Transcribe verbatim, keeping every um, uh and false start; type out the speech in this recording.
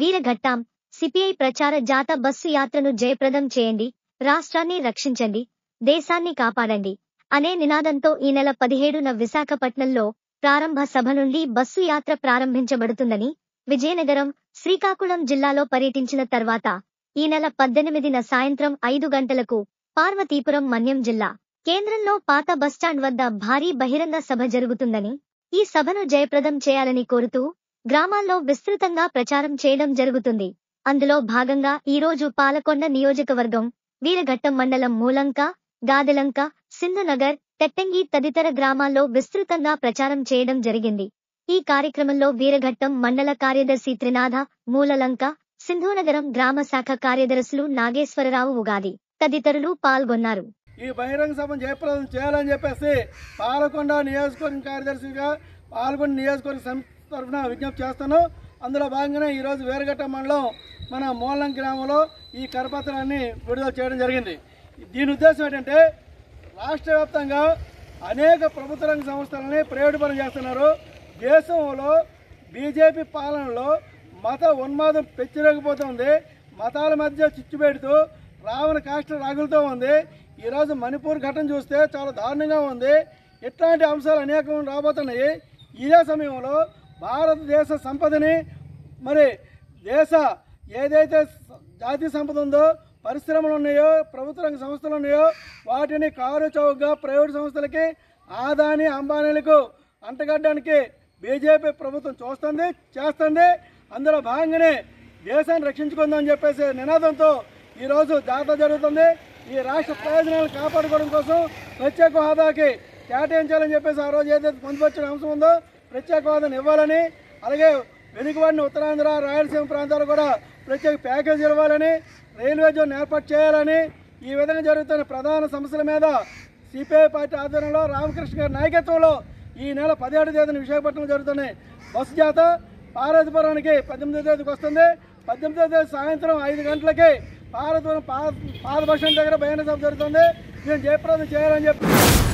వీరఘట్టాం CPI ప్రచార జాత bus యాత్రను జయప్రదం చేయండి, రాష్ట్రాన్ని రక్షించండి, దేశాన్ని కాపాడండి అనే నినాదంతో ఈ నెల పదిహేడున విశాఖపట్నంలో ప్రారంభ సభ నుండి బస్సు యాత్ర ప్రారంభించబడుతుందని విజయనగరం, శ్రీకాకుళం జిల్లాలో పర్యటించిన తర్వాత ఈ నెల పద్దెనిమిదిన సాయంత్రం ఐదు గంటలకు పార్వతీపురం మన్యం జిల్లా కేంద్రంలో పాత బస్టాండ్ వద్ద భారీ బహిరంగ సభ జరుగుతుందని, ఈ సభను జయప్రదం చేయాలని కోరుతూ గ్రామాల్లో విస్తృతంగా ప్రచారం చేయడం జరుగుతుంది. అందులో భాగంగా ఈరోజు పాలకొండ నియోజకవర్గం, వీరఘట్టం మండలం మూలంక, గాదెలంక, సింధునగర్, తెట్టంగి తదితర గ్రామాల్లో విస్తృతంగా ప్రచారం చేయడం జరిగింది. ఈ కార్యక్రమంలో వీరఘట్టం మండల కార్యదర్శి త్రినాథ, మూలలంక, సింధునగరం గ్రామ శాఖ కార్యదర్శులు నాగేశ్వరరావు, ఉగాది తదితరులు పాల్గొన్నారు. ఈ బహిరంగ సభను జయప్రదం చేయాలని చెప్పేసి పాలకొండ నియోజకవర్గం కార్యదర్శిగా పాల్గొన్న నియోజకవర్గ సమితి తరఫున విజ్ఞప్తి చేస్తాను. అందులో భాగంగానే ఈరోజు వీరఘట్టం మండలం మన మూలం గ్రామంలో ఈ కరపత్రాన్ని విడుదల చేయడం జరిగింది. దీని ఉద్దేశం ఏంటంటే, రాష్ట్ర వ్యాప్తంగా అనేక ప్రభుత్వ రంగ సంస్థలని ప్రైవేటు పరం చేస్తున్నారు. దేశంలో బీజేపీ పాలనలో మత ఉన్మాదం పెచ్చిరేకపోతుంది. మతాల మధ్య చిచ్చు పెడుతూ రావణ కాష్ట రాగులతో ఉంది. ఈరోజు మణిపూర్ ఘటన చూస్తే చాలా దారుణంగా ఉంది. ఇట్లాంటి అంశాలు అనేకం రాబోతున్నాయి. ఇదే సమయంలో భారతదేశ సంపదని, మరి దేశ ఏదైతే జాతీయ సంపద ఉందో, పరిశ్రమలు ఉన్నాయో, ప్రభుత్వ రంగ సంస్థలు ఉన్నాయో, వాటిని కారు చౌకగా ప్రైవేటు సంస్థలకి, ఆదాని అంబానీలకు అంటగడ్డానికి బీజేపీ ప్రభుత్వం చూస్తుంది, చేస్తుంది. అందులో భాగంగానే దేశాన్ని రక్షించుకుందని చెప్పేసి నినాదంతో ఈరోజు జాతర జరుగుతుంది. ఈ రాష్ట్ర ప్రయోజనాలను కాపాడుకోవడం కోసం ప్రత్యేక హోదాకి కేటాయించాలని చెప్పేసి ఆ రోజు ఏదైతే పొందుపరిచిన అంశం ఉందో ప్రత్యేక హోదాను ఇవ్వాలని, అలాగే వెనుకబడిన ఉత్తరాంధ్ర, రాయలసీమ ప్రాంతాలు కూడా ప్రత్యేక ప్యాకేజీ ఇవ్వాలని, రైల్వే జోన్ ఏర్పాటు చేయాలని, ఈ విధంగా జరుగుతున్న ప్రధాన సమస్యల మీద సిపిఐ పార్టీ ఆధ్వర్యంలో రామకృష్ణ గారి నాయకత్వంలో ఈ నెల పదిహేడు తేదీన విశాఖపట్నంలో జరుగుతున్న బస్సు జాత పార్వతీపురానికి పద్దెనిమిదో తేదీకి వస్తుంది. పద్దెనిమిదో తేదీ సాయంత్రం ఐదు గంటలకి పార్వతీపురం పాద బస్ స్టాండ్ దగ్గర బహిరంగ సభ జరుగుతుంది. దీన్ని జయప్రదం చేయాలని చెప్పి